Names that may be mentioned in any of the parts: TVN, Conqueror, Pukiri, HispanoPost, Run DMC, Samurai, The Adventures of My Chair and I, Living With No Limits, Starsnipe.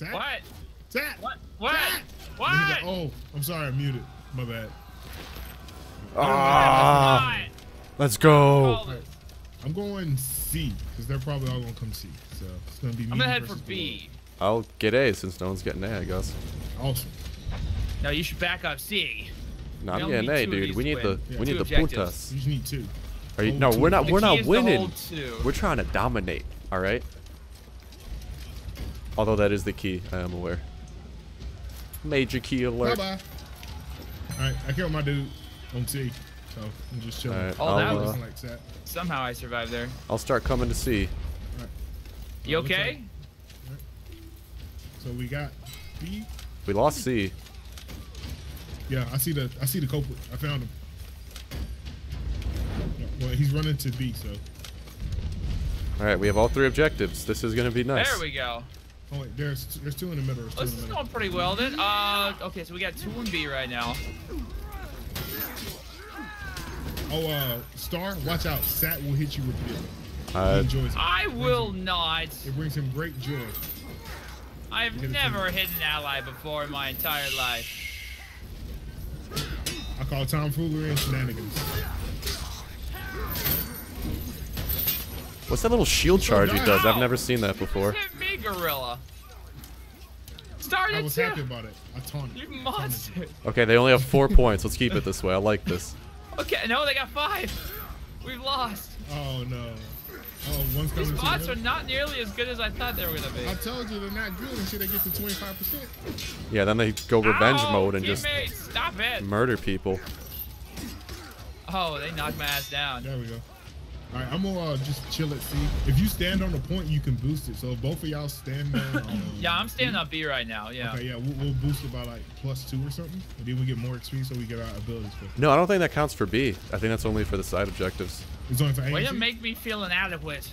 Sat? What? Sat? What? What? Sat? What? Nigga, oh, I'm sorry, I muted. My bad. Ah, let's go. Right. I'm going C because they're probably all gonna come C. So it's gonna be. I'm gonna head for B. I'll get A since no one's getting A, I guess. Awesome. No, you should back up C. No, I'm getting A, dude. We need the puntas. You just need two. Are you, no, we're not. We're not winning. We're trying to dominate. All right. Although that is the key, I am aware. Major key alert. Bye bye. Alright, I killed my dude on T, so I'm just chilling. Right, oh, that was like that. Somehow I survived there. I'll start coming to C. Right. You okay? Right. So we got B. We lost C. Yeah, I see the culprit. I found him. Well, he's running to B, so. Alright, we have all three objectives. This is gonna be nice. There we go. Oh wait, there's two in the middle. Oh, this is going pretty well then. Okay, so we got two in B right now. Oh, Star, watch out. Sat will hit you with it. He enjoys it. I will not. It brings him great joy. I've never hit an ally before in my entire life. I call tomfoolery and shenanigans. What's that little shield charge he does? I've never seen that before. Gorilla. Started I was happy about it. I taunted. You monster. Okay, they only have 4 points. Let's keep it this way. I like this. Okay, no, they got 5. We've lost. Oh no. Oh, one's coming. These bots are not nearly as good as I thought they were gonna be. I told you they're not good until they get to 25%. Yeah, then they go revenge mode and just stop it. Murder people. Oh, they knocked my ass down. There we go. All right, I'm gonna just chill at C. If you stand on the point, you can boost it. So if both of y'all stand there. Yeah, I'm standing on B right now. Yeah. Okay, yeah, we'll boost it by like +2 or something, and then we get more XP, so we get our abilities. No, I don't think that counts for B. I think that's only for the side objectives. It's only for A. Way to make me feel inadequate.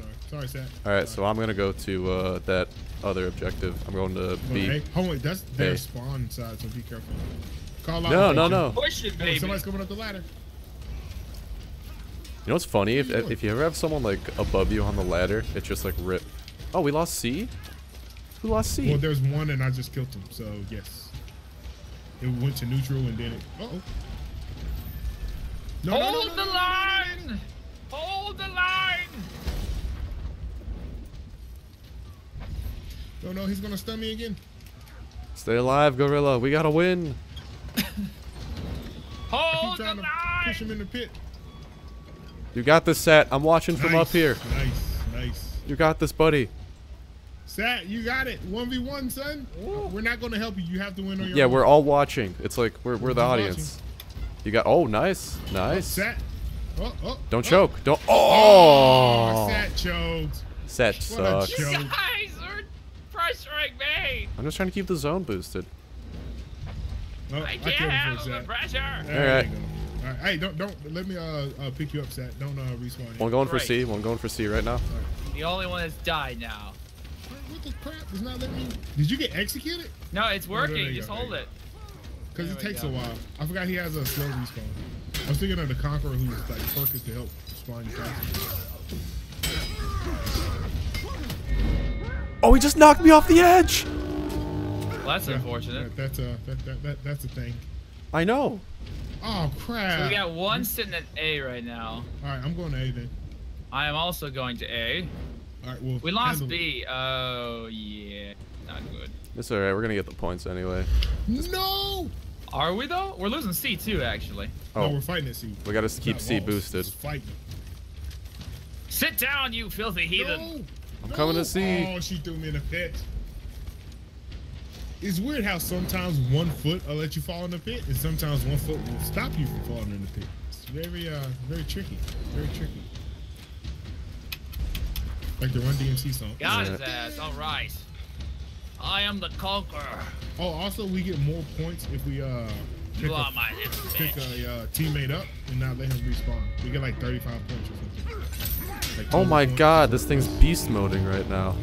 Oh, sorry, Sat. All right, so I'm gonna go to that other objective. I'm going to B. Hey, hold on, that's their spawn side, so be careful. Call out. No. Push it, baby. Somebody's coming up the ladder. You know what's funny? If you ever have someone like above you on the ladder, it's just like rip. Oh, we lost C? Who lost C? Well, there's one and I just killed him, so yes. It went to neutral and then it. Uh-oh. No, hold the line! Hold the line! No, no, he's gonna stun me again. Stay alive, Gorilla. We gotta win. Hold the line! Push him in the pit. You got this, Sat. I'm watching from up here. Nice. You got this, buddy. Sat, you got it. 1v1, son. Ooh. We're not going to help you. You have to win on your own. Yeah, we're all watching. It's like we're the audience. Watching. You got... Oh, nice. Oh, Sat. Oh. Don't choke. Don't... Oh! Sat choked. Sat sucks. You guys are pressuring me. I'm just trying to keep the zone boosted. Oh, I can't handle the pressure. All right. Hey, don't let me pick you up, Sat. Don't respawn. One going for C. One going for C right now. The only one that's died now. What the crap is not letting me? Did you get executed? No, it's working. No, just hold it. Because it takes a while. I forgot he has a slow respawn. I was thinking of the Conqueror who's like focused to help spawn you faster. Oh, he just knocked me off the edge. Well, that's unfortunate. That's a thing. I know. Oh crap! So we got one sitting at A right now. All right, I'm going to A then. I am also going to A. All right, well, we lost B. Oh yeah, not good. It's all right. We're gonna get the points anyway. No. Are we though? We're losing C too, actually. Oh, no, we're fighting at C. We gotta keep C boosted. Sit down, you filthy heathen! No, I'm coming to C. Oh, she threw me in a pit. It's weird how sometimes one foot will let you fall in the pit, and sometimes one foot will stop you from falling in the pit. It's very tricky. Very tricky. Like the Run DMC song. Got his ass. All right. I am the Conqueror. Oh, also we get more points if we pick a teammate up and not let him respawn. We get like 35 points or something. Like oh my God, this thing's beast moding right now.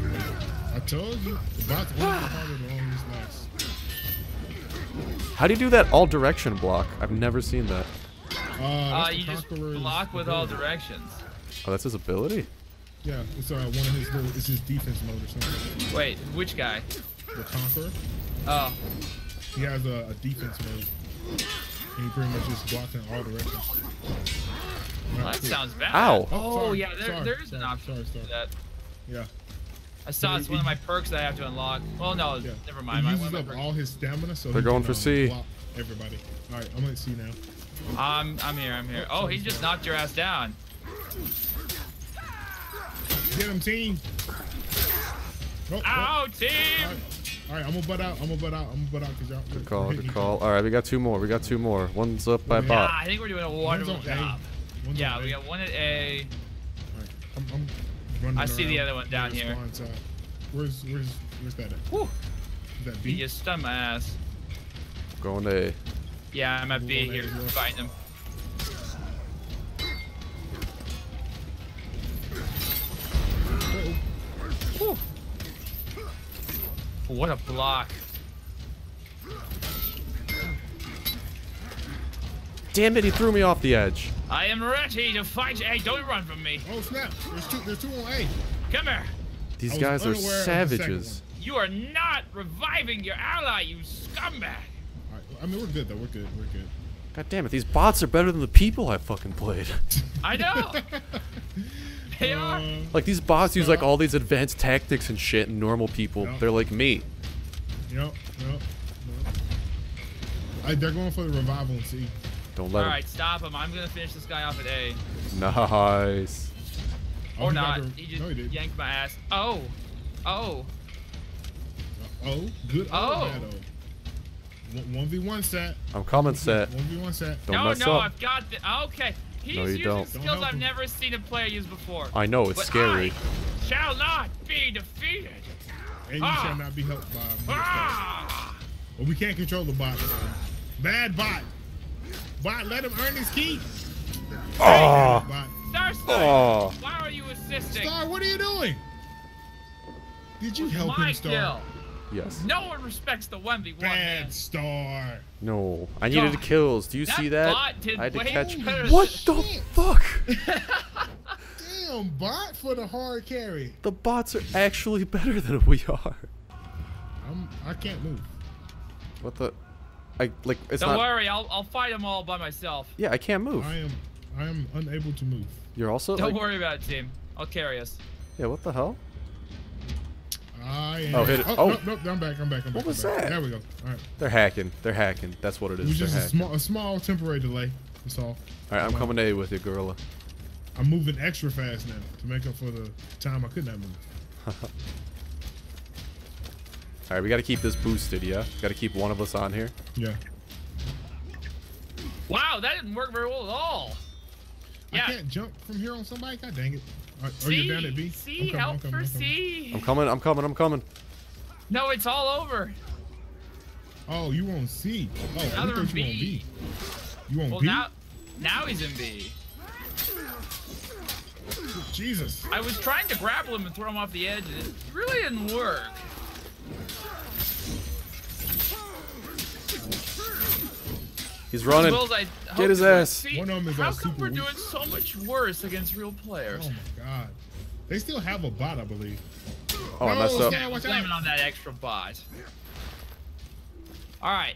I told you. The bots How do you do that all direction block? I've never seen that. You just block with all directions. Oh, that's his ability? Yeah, it's one of his defense mode or something. Wait, which guy? The Conqueror. Oh. He has a defense mode. And he pretty much just blocks in all directions. Well, that sounds bad. Ow. Oh, yeah, there is an option to do that. Yeah. I saw it's one of my perks that I have to unlock. Well, no, yeah. Never mind. He uses up all his stamina, so they're going for C. Everybody. All right, I'm at C now. I'm here. Oh, he just knocked your ass down. Get him, team. Oh, ow, team. All right, I'm gonna butt out because y'all. Good call. All right, we got two more. One's up by bot. I think we're doing a wonderful job. Yeah, we got one at A. All right, I see the other one down here. Where's that at? Where's that B? He just stunned my ass. Going to A. Yeah, I'm at B here, fighting him. Uh-oh. What a block. Damn it, he threw me off the edge. I am ready to fight A. Don't run from me. Oh, snap. There's two on A. Come here. These guys are savages. You are not reviving your ally, you scumbag. All right. I mean, we're good, though. We're good. God damn it. These bots are better than the people I fucking played. I know. They are. Like, these bots use, like, all these advanced tactics and shit, and normal people, they're like me. Yep. All right, they're going for the revival in C. Don't let him. All right, stop him. I'm going to finish this guy off at A. Nice. Or not. He just yanked my ass. Oh. Good. Oh. 1v1 set. I'm coming set. 1v1 set. No, I've got this. Okay. He's using skills I've never seen a player use before. I know, it's scary. I shall not be defeated. And you shall not be helped by me. But we can't control the bot. Bad bot. Bot, let him earn his keep. Starsnipe, why are you assisting? Star, what are you doing? Did you help him, Star? Yes. No one respects the 1v1. Bad Star. No, I needed the kills. Do you see that? I had to catch. What the fuck? Damn bot for the hard carry. The bots are actually better than we are. I can't move. What the? Don't worry, I'll fight them all by myself. Yeah, I can't move. I am unable to move. You're also. Don't worry about it, team. I'll carry us. Yeah, what the hell? Hit it. No, I'm back. What was that? There we go. All right. They're hacking. That's what it is. It was just a small temporary delay. That's all. All right, I'm coming to A with you, gorilla. I'm moving extra fast now to make up for the time I could not move. All right, we got to keep this boosted, yeah? Got to keep one of us on here. Yeah. Wow, that didn't work very well at all. Yeah. I can't jump from here on somebody? God dang it. Are you down at B? C, help for C. I'm coming. No, it's all over. Oh, you on C. Oh, I thought you were on B. You on B? Now he's in B. Jesus. I was trying to grapple him and throw him off the edge, and it really didn't work. He's running. Get his ass. How come we're doing so much worse against real players? Oh my god. They still have a bot, I believe. Oh, I messed up. Blaming on that extra bot. All right.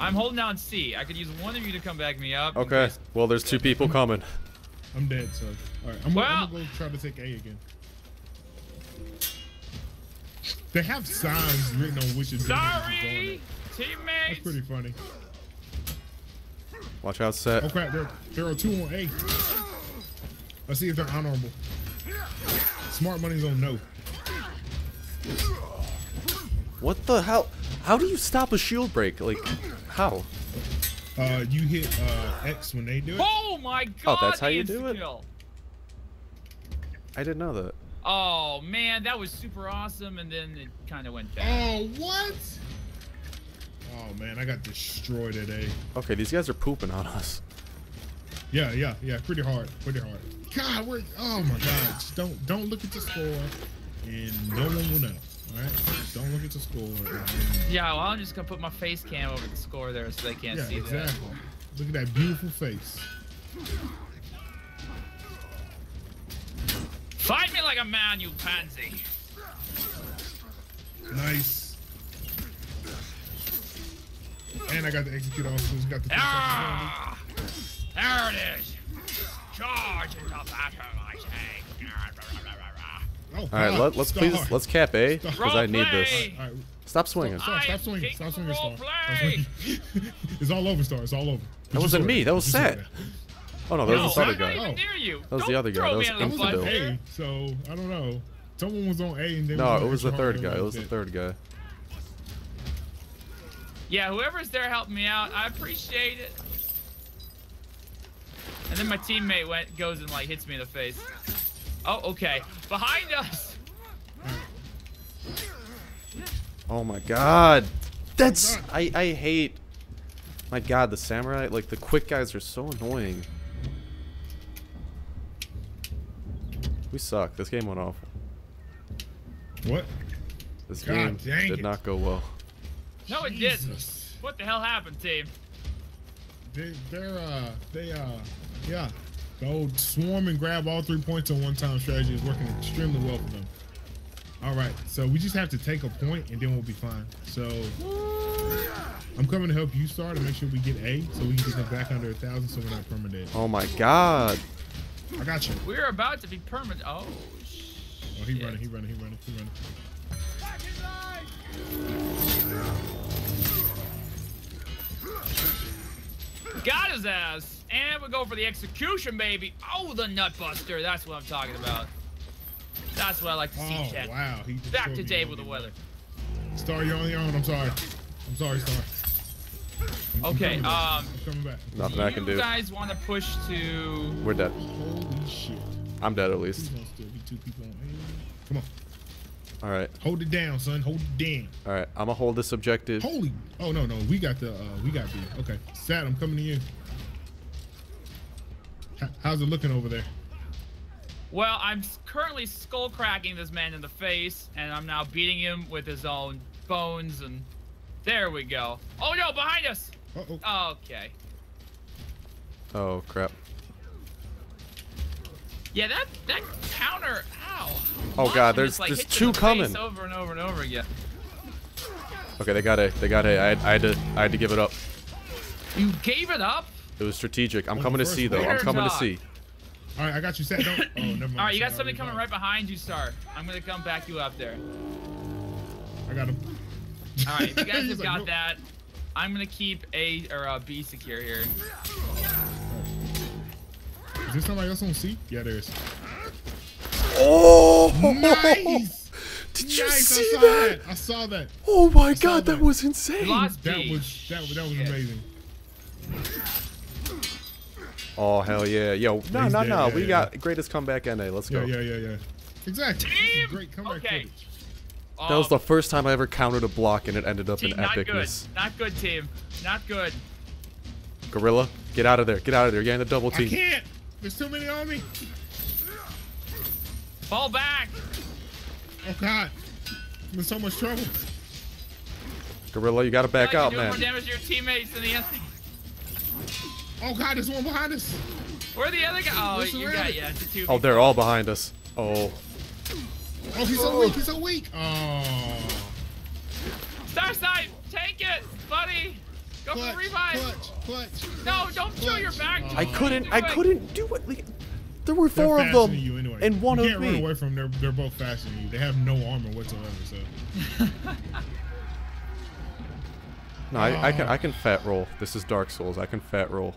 I'm holding down C. I could use one of you to come back me up. Okay. Well, there's two people coming. I'm dead, so. All right. I'm going to go try to take A again. They have signs written on which is. Sorry, teammates. That's pretty funny. Watch out, set. Oh crap, there are two on A. Let's see if they're honorable. Smart money's on no. What the hell? How do you stop a shield break? Like, how? You hit X when they do it. Oh my god! Oh, that's how you do it? I didn't know that. Oh man, that was super awesome, and then it kind of went back. Oh, what? Oh man, I got destroyed at A. Okay, these guys are pooping on us. Yeah, pretty hard. God, oh my god, just don't look at the score, and no one will know. All right, don't look at the score. Yeah, well, I'm just gonna put my face cam over the score there so they can't see that. Yeah, exactly. Look at that beautiful face. Fight me like a man, you pansy. Nice. And I got the execute also. Got the there it is. Charge into battle, I say. Oh, all right, let's cap A because I need this. All right. Stop swinging. Stop swinging, Star. It's all over, Star. It's all over. That wasn't me. That was Sat. Oh no, that was this other guy. That was the other guy. That was Infidel. A, so I don't know. Someone was on A and they no, it was the third guy. It was the third guy. Yeah, whoever's there helping me out, I appreciate it. And then my teammate goes and like hits me in the face. Oh, okay. Behind us. Oh my God. That's I hate. My God, the samurai, like the quick guys are so annoying. We suck. This game went awful. What? This game did not go well. No, it didn't. What the hell happened, team? They're the old swarm and grab all 3 points on one time strategy is working extremely well for them. All right, so we just have to take a point and then we'll be fine. So I'm coming to help you, Star, to make sure we get A so we can get back under 1,000 so we're not permanent. Oh my God. I got you. We're about to be permanent. Oh, shit. Oh, he running, he running, he running, he running. Back his eyes. Got his ass. And we go for the execution, baby. Oh, the nutbuster. That's what I'm talking about. That's what I like to see, Chad. Oh, wow. Back to Dave with the weather. Star, you're on your own. I'm sorry. I'm sorry, Star. Okay, I'm back. Nothing I can do. You guys want to push to... We're dead. Holy shit. I'm dead, at least. Come on. All right. Hold it down, son. Hold it down. All right. I'm going to hold this objective. Holy... Oh, no, no. We got the... we got B. Okay. Sad, I'm coming to you. How's it looking over there? Well, I'm currently skull cracking this man in the face, and I'm now beating him with his own bones, and there we go. Oh no, behind us! Uh-oh. Okay. Oh crap. Yeah, that counter. Ow. Oh God, there's like, there's two coming. Over and over and over again. Okay, they got A. They got A. I had to give it up. You gave it up? It was strategic. I'm coming to C, though. I'm coming to C. All right, I got you, Sat. Don't... Oh, never mind. All right, you got somebody coming right behind you, Star. I'm going to come back you up there. I got him. All right, if you guys just got that, I'm going to keep A or B secure here. Is there somebody else on C? Yeah, there is. Oh! Nice! Did you see that? I saw that. Oh, my God. That was insane. That was amazing. Oh hell yeah! Yo, no, we got greatest comeback NA. Let's go. Yeah. Exactly. Team! Great comeback. Okay. That was the first time I ever countered a block, and it ended up in epicness. Not good, team. Not good. Gorilla, get out of there! Get out of there! You're in the double team. I can't. There's too many on me. Fall back. Oh God, I'm in so much trouble. Gorilla, you gotta back out, man. More damage to your teammates than the enemy. Oh God, there's one behind us. Where are the other guys? Oh, oh, they're all behind us. Oh. Oh, he's so weak. He's so weak. Oh. Starsnipe, take it, buddy. Go for the revive. Clutch. No, don't show your back. Oh. I couldn't do it. Like, there were four of them anyway. And one of me. You can't run away from them. They're both faster than you. They have no armor whatsoever. So. No, I can fat roll. This is Dark Souls. I can fat roll.